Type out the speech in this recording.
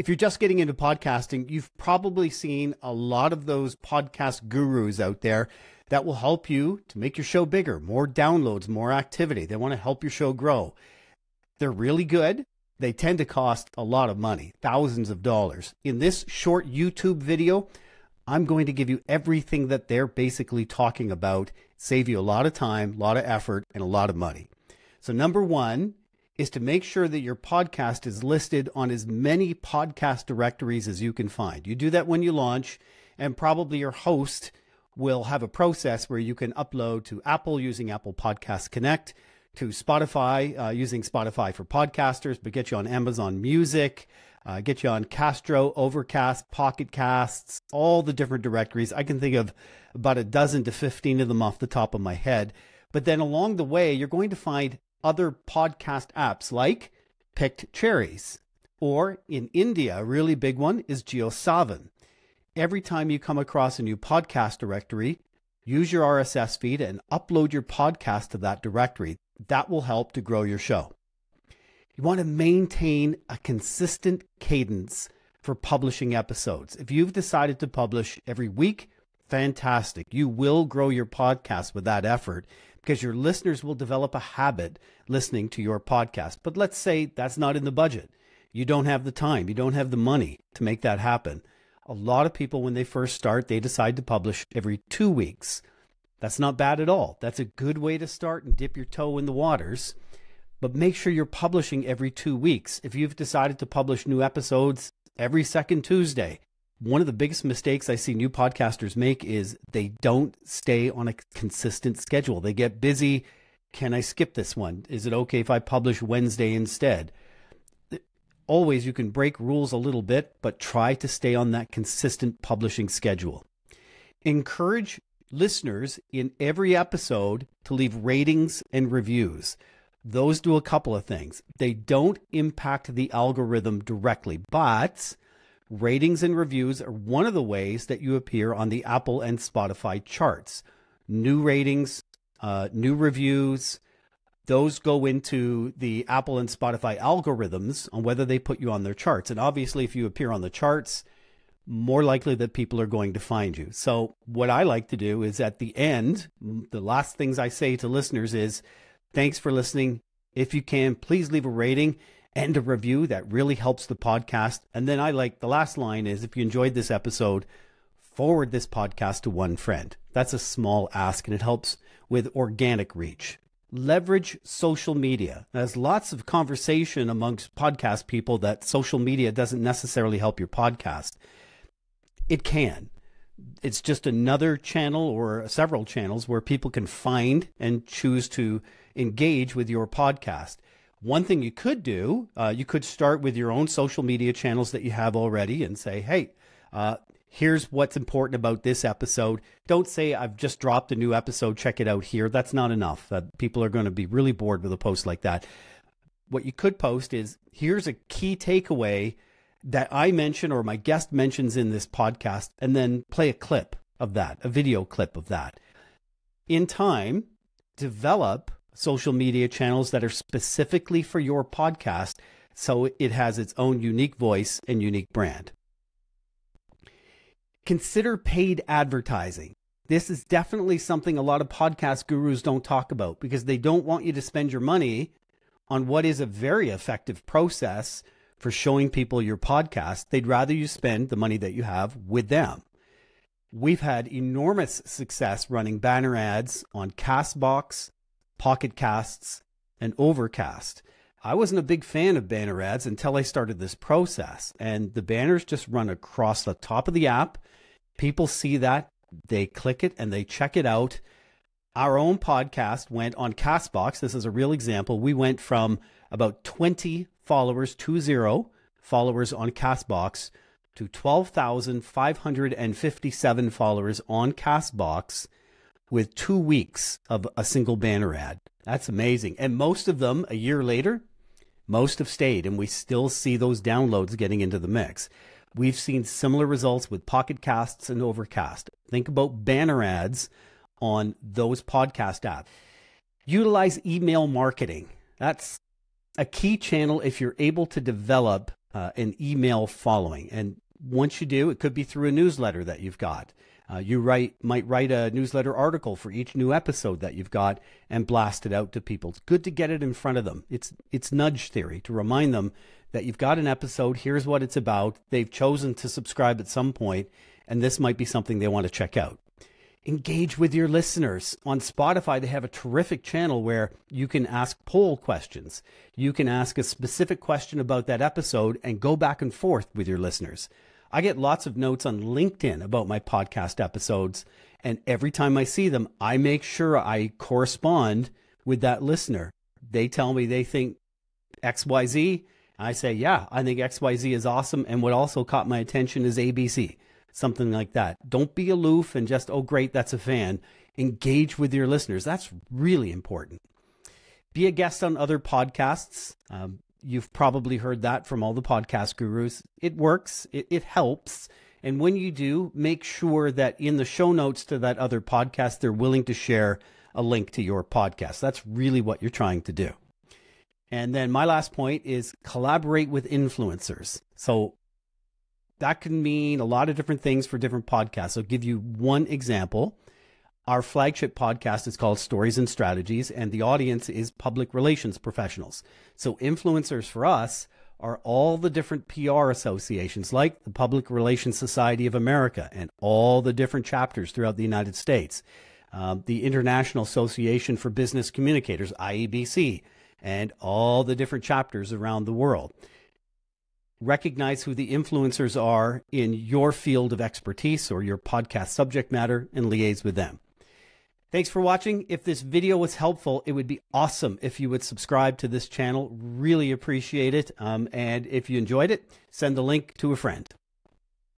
if you're just getting into podcasting, you've probably seen a lot of those podcast gurus out there that will help you to make your show bigger, more downloads, more activity. They want to help your show grow. They're really good. They tend to cost a lot of money, thousands of dollars. In this short YouTube video, I'm going to give you everything that they're basically talking about, save you a lot of time, a lot of effort, and a lot of money. So number one is to make sure that your podcast is listed on as many podcast directories as you can find. You do that when you launch, and probably your host will have a process where you can upload to Apple using Apple Podcast Connect, to Spotify using Spotify for Podcasters, but get you on Amazon Music, get you on Castro, Overcast, Pocket Casts, all the different directories. I can think of about a dozen to 15 of them off the top of my head. But then along the way, you're going to find other podcast apps like Picked Cherries, or in India, a really big one is JioSaavn. Every time you come across a new podcast directory, use your RSS feed and upload your podcast to that directory. That will help to grow your show. You want to maintain a consistent cadence for publishing episodes. If you've decided to publish every week, fantastic. You will grow your podcast with that effort, because your listeners will develop a habit listening to your podcast. But let's say that's not in the budget. You don't have the time. You don't have the money to make that happen. A lot of people, when they first start, they decide to publish every 2 weeks. That's not bad at all. That's a good way to start and dip your toe in the waters. But make sure you're publishing every 2 weeks. If you've decided to publish new episodes every second Tuesday, one of the biggest mistakes I see new podcasters make is they don't stay on a consistent schedule. They get busy. Can I skip this one? Is it okay if I publish Wednesday instead? Always, you can break rules a little bit, but try to stay on that consistent publishing schedule. Encourage listeners in every episode to leave ratings and reviews. Those do a couple of things. They don't impact the algorithm directly, but ratings and reviews are one of the ways that you appear on the Apple and Spotify charts. New ratings, new reviews, those go into the Apple and Spotify algorithms on whether they put you on their charts. And obviously, if you appear on the charts, more likely that people are going to find you. So what I like to do is at the end, the last things I say to listeners is, thanks for listening. If you can, please leave a rating and a review. That really helps the podcast. And then I like the last line is, if you enjoyed this episode, forward this podcast to one friend. That's a small ask, and it helps with organic reach. Leverage social media. There's lots of conversation amongst podcast people that social media doesn't necessarily help your podcast. It can. It's just another channel or several channels where people can find and choose to engage with your podcast. One thing you could do, you could start with your own social media channels that you have already and say, hey, here's what's important about this episode. Don't say, I've just dropped a new episode, check it out here. That's not enough. People are going to be really bored with a post like that. What you could post is, here's a key takeaway that I mention or my guest mentions in this podcast, and then play a clip of that, a video clip of that. In time, develop social media channels that are specifically for your podcast, so it has its own unique voice and unique brand. Consider paid advertising. This is definitely something a lot of podcast gurus don't talk about, because they don't want you to spend your money on what is a very effective process for showing people your podcast. They'd rather you spend the money that you have with them. We've had enormous success running banner ads on Castbox, Pocket Casts, and Overcast. I wasn't a big fan of banner ads until I started this process, and the banners just run across the top of the app. People see that, they click it, and they check it out. Our own podcast went on Castbox. This is a real example. We went from about 20 followers, 20 followers on Castbox, to 12,557 followers on Castbox, with 2 weeks of a single banner ad. That's amazing. And most of them, a year later, most have stayed, and we still see those downloads getting into the mix. We've seen similar results with Pocket Casts and Overcast. Think about banner ads on those podcast apps. Utilize email marketing. That's a key channel if you're able to develop an email following. And once you do, it could be through a newsletter that you've got. You might write a newsletter article for each new episode that you've got and blast it out to people. It's good to get it in front of them. It's nudge theory, to remind them that you've got an episode, here's what it's about, they've chosen to subscribe at some point, and this might be something they want to check out. Engage with your listeners. On Spotify, they have a terrific channel where you can ask poll questions. You can ask a specific question about that episode and go back and forth with your listeners. I get lots of notes on LinkedIn about my podcast episodes, and every time I see them, I make sure I correspond with that listener. They tell me they think XYZ. I say, yeah, I think XYZ is awesome, and what also caught my attention is ABC. Something like that. Don't be aloof and just, oh, great, that's a fan. Engage with your listeners. That's really important. Be a guest on other podcasts. You've probably heard that from all the podcast gurus. It works. It helps. And when you do, make sure that in the show notes to that other podcast, they're willing to share a link to your podcast. That's really what you're trying to do. And then my last point is collaborate with influencers. So that can mean a lot of different things for different podcasts. I'll give you one example. Our flagship podcast is called Stories and Strategies, and the audience is public relations professionals. So influencers for us are all the different PR associations like the Public Relations Society of America and all the different chapters throughout the United States, the International Association for Business Communicators, IABC, and all the different chapters around the world. Recognize who the influencers are in your field of expertise or your podcast subject matter and liaise with them. Thanks for watching. If this video was helpful, it would be awesome if you would subscribe to this channel. Really appreciate it. And if you enjoyed it, send the link to a friend.